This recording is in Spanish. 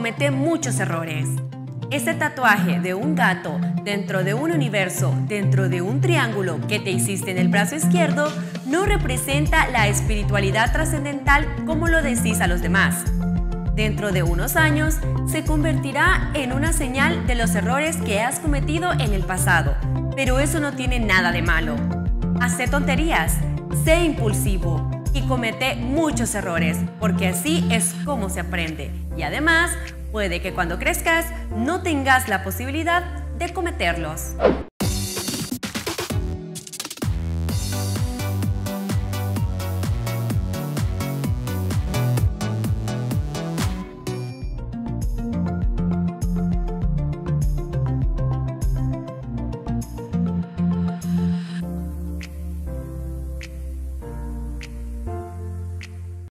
comete muchos errores. Ese tatuaje de un gato dentro de un universo, dentro de un triángulo que te hiciste en el brazo izquierdo, no representa la espiritualidad trascendental como lo decís a los demás. Dentro de unos años, se convertirá en una señal de los errores que has cometido en el pasado, pero eso no tiene nada de malo. Hacé tonterías, sé impulsivo y comete muchos errores, porque así es como se aprende. Y además, puede que cuando crezcas no tengas la posibilidad de cometerlos.